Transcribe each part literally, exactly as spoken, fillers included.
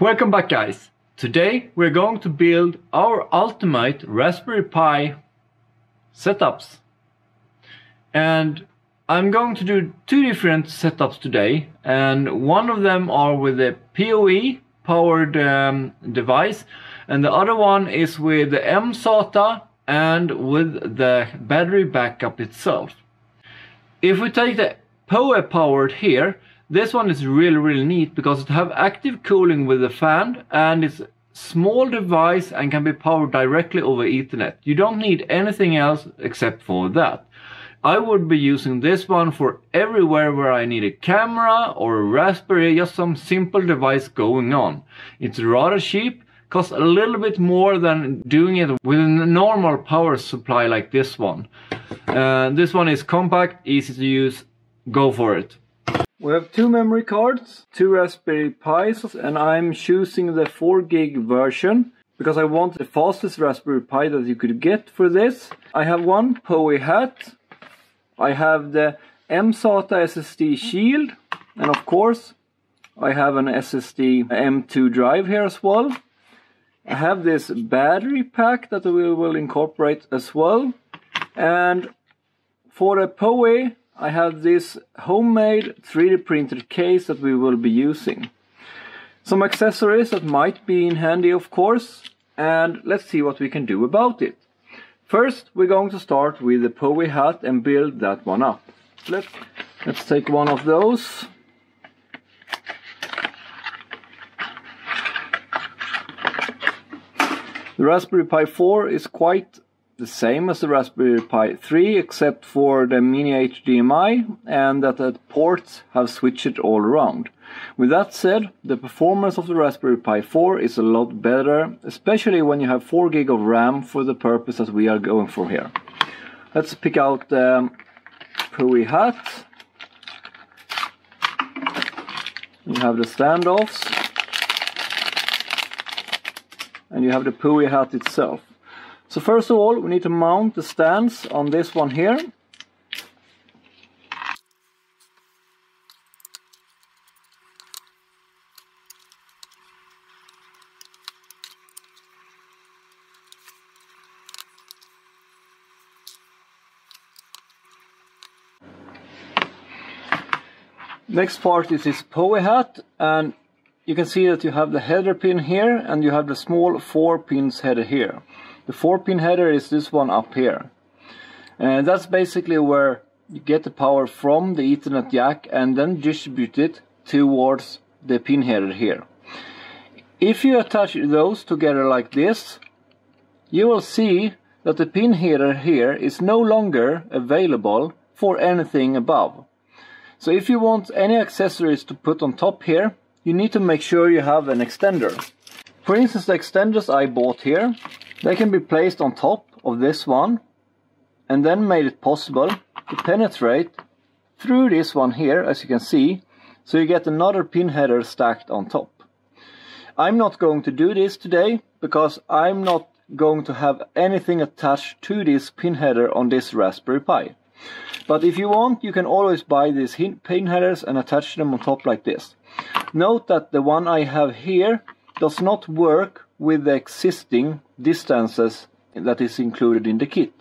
Welcome back, guys. Today we're going to build our ultimate Raspberry Pi setups. And I'm going to do two different setups today. And one of them are with a PoE powered um, device. And the other one is with the M SATA and with the battery backup itself. If we take the PoE powered here, this one is really, really neat because it have active cooling with the fan, and it's a small device and can be powered directly over Ethernet. You don't need anything else except for that. I would be using this one for everywhere where I need a camera or a Raspberry, just some simple device going on. It's rather cheap, costs a little bit more than doing it with a normal power supply like this one. Uh, this one is compact, easy to use, go for it. We have two memory cards, two Raspberry Pis, and I'm choosing the four gig version because I want the fastest Raspberry Pi that you could get for this. I have one PoE hat, I have the M SATA S S D shield, and of course I have an S S D M two drive here as well. I have this battery pack that we will incorporate as well, and for the PoE I have this homemade three D printed case that we will be using. Some accessories that might be in handy, of course, and let's see what we can do about it. First, we're going to start with the PoE hat and build that one up. Let's, let's take one of those. The Raspberry Pi four is quite the same as the Raspberry Pi three, except for the mini H D M I and that the ports have switched all around. With that said, the performance of the Raspberry Pi four is a lot better, especially when you have four gig of RAM for the purpose that we are going for here. Let's pick out the PoE hat. You have the standoffs, and you have the PoE hat itself. So first of all, we need to mount the stands on this one here. Next part is this PoE hat, and you can see that you have the header pin here, and you have the small four pins header here. The four pin header is this one up here. And that's basically where you get the power from the Ethernet jack and then distribute it towards the pin header here. If you attach those together like this, you will see that the pin header here is no longer available for anything above. So if you want any accessories to put on top here, you need to make sure you have an extender. For instance, the extenders I bought here, they can be placed on top of this one and then made it possible to penetrate through this one here, as you can see, so you get another pin header stacked on top. I'm not going to do this today because I'm not going to have anything attached to this pin header on this Raspberry Pi. But if you want, you can always buy these pin headers and attach them on top like this. Note that the one I have here does not work with the existing distances that is included in the kit.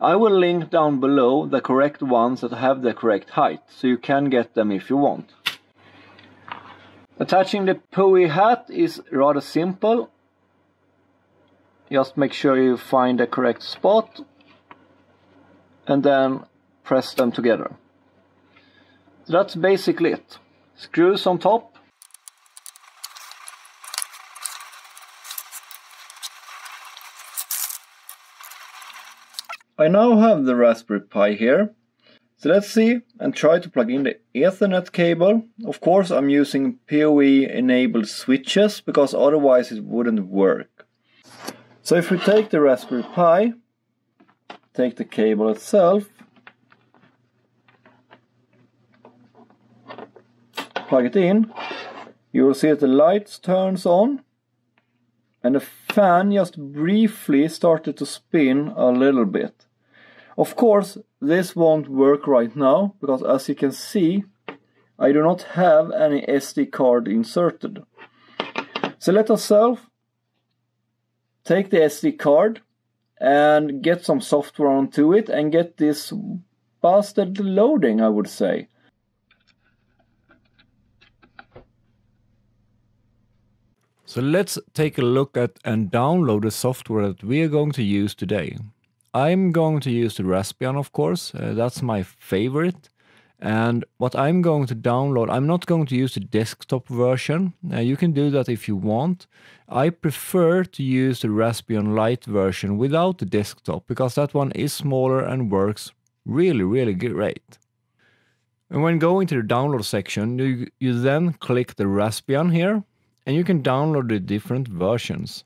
I will link down below the correct ones that have the correct height, so you can get them if you want. Attaching the PoE hat is rather simple. Just make sure you find the correct spot and then press them together. So that's basically it. Screws on top. I now have the Raspberry Pi here, so let's see and try to plug in the Ethernet cable. Of course I'm using PoE enabled switches because otherwise it wouldn't work. So if we take the Raspberry Pi, take the cable itself, plug it in, you will see that the lights turns on and the fan just briefly started to spin a little bit. Of course, this won't work right now, because as you can see, I do not have any S D card inserted. So let us solve. Take the S D card and get some software onto it and get this bastard loading, I would say. So let's take a look at and download the software that we are going to use today. I'm going to use the Raspbian, of course. Uh, that's my favorite. And what I'm going to download, I'm not going to use the desktop version. Uh, you can do that if you want. I prefer to use the Raspbian Lite version without the desktop, because that one is smaller and works really, really great. And when going to the download section, you, you then click the Raspbian here, and you can download the different versions.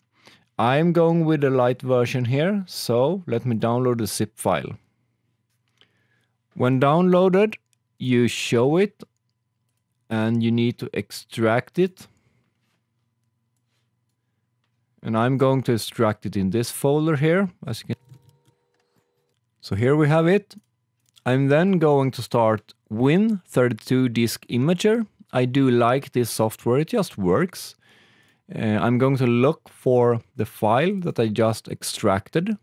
I'm going with the Lite version here, so let me download the zip file. When downloaded, you show it, and you need to extract it. And I'm going to extract it in this folder here, as you can. So here we have it. I'm then going to start Win thirty-two Disk Imager. I do like this software, it just works. Uh, I'm going to look for the file that I just extracted.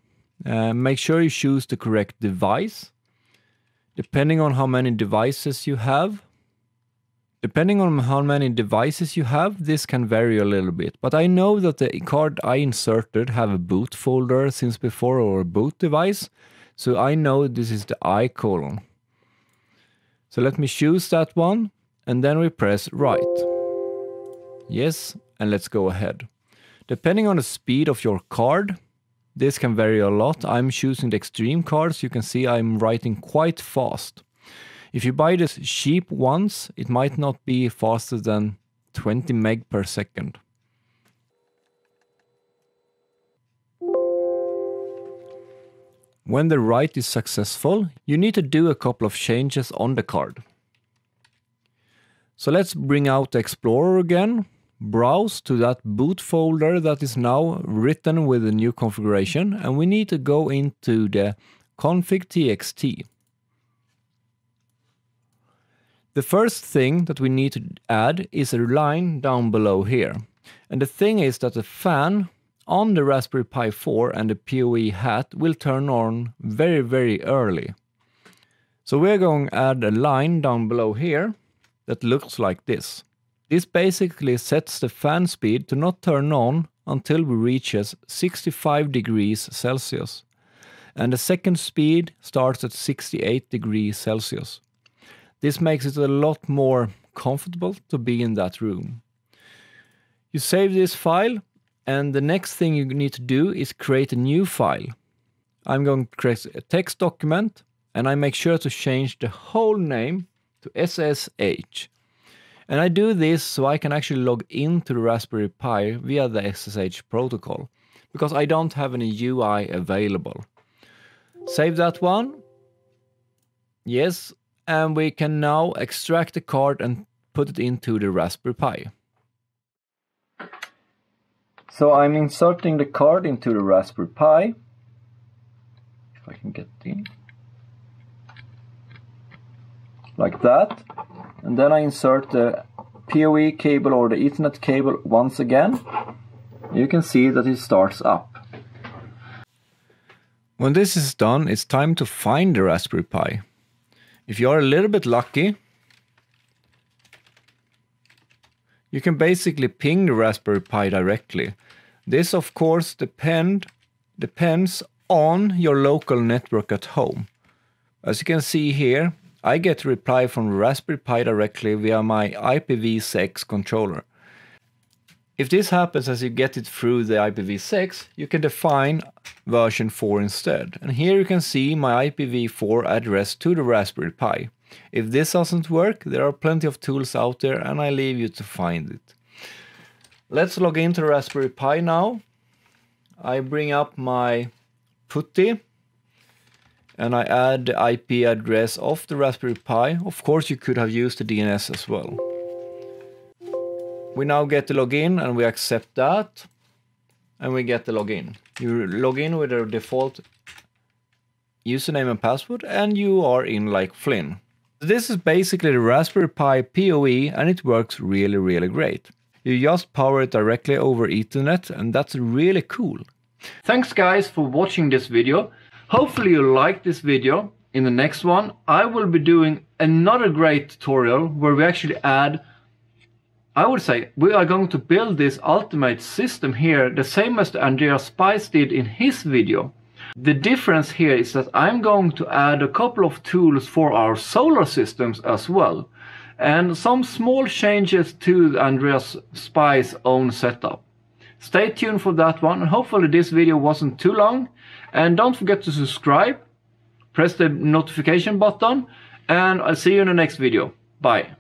Uh, make sure you choose the correct device. Depending on how many devices you have, depending on how many devices you have, this can vary a little bit. But I know that the card I inserted have a boot folder since before, or a boot device. So I know this is the I colon. So let me choose that one, and then we press right. Yes, and let's go ahead. Depending on the speed of your card, this can vary a lot. I'm choosing the extreme cards. You can see I'm writing quite fast. If you buy this cheap ones, it might not be faster than twenty meg per second. When the write is successful, you need to do a couple of changes on the card. So let's bring out the Explorer again, browse to that boot folder that is now written with the new configuration, and we need to go into the config.txt. The first thing that we need to add is a line down below here. And the thing is that the fan on the Raspberry Pi four and the PoE hat will turn on very, very early. So we're going to add a line down below here that looks like this. This basically sets the fan speed to not turn on until we reaches sixty-five degrees Celsius. And the second speed starts at sixty-eight degrees Celsius. This makes it a lot more comfortable to be in that room. You save this file, and the next thing you need to do is create a new file. I'm going to create a text document, and I make sure to change the whole name to S S H. And I do this so I can actually log into the Raspberry Pi via the S S H protocol, because I don't have any U I available. Save that one. Yes, and we can now extract the card and put it into the Raspberry Pi. So I'm inserting the card into the Raspberry Pi. If I can get in. Like that. And then I insert the PoE cable or the Ethernet cable once again. You can see that it starts up. When this is done, it's time to find the Raspberry Pi. If you are a little bit lucky, you can basically ping the Raspberry Pi directly. This, of course, depend, depends on your local network at home. As you can see here, I get a reply from Raspberry Pi directly via my I P v six controller. If this happens as you get it through the I P v six, you can define version four instead. And here you can see my I P v four address to the Raspberry Pi. If this doesn't work, there are plenty of tools out there, and I leave you to find it. Let's log into the Raspberry Pi now. I bring up my PuTTY. And I add the I P address of the Raspberry Pi. Of course, you could have used the D N S as well. We now get the login, and we accept that. And we get the login. You log in with a default username and password, and you are in like Flynn. This is basically the Raspberry Pi PoE, and it works really, really great. You just power it directly over Ethernet, and that's really cool. Thanks guys for watching this video. Hopefully you liked this video. In the next one, I will be doing another great tutorial where we actually add, I would say, we are going to build this ultimate system here, the same as the Andreas Spice did in his video. The difference here is that I'm going to add a couple of tools for our solar systems as well, and some small changes to Andreas Spice's own setup. Stay tuned for that one, and hopefully this video wasn't too long, and don't forget to subscribe. Press the notification button, and I'll see you in the next video. Bye.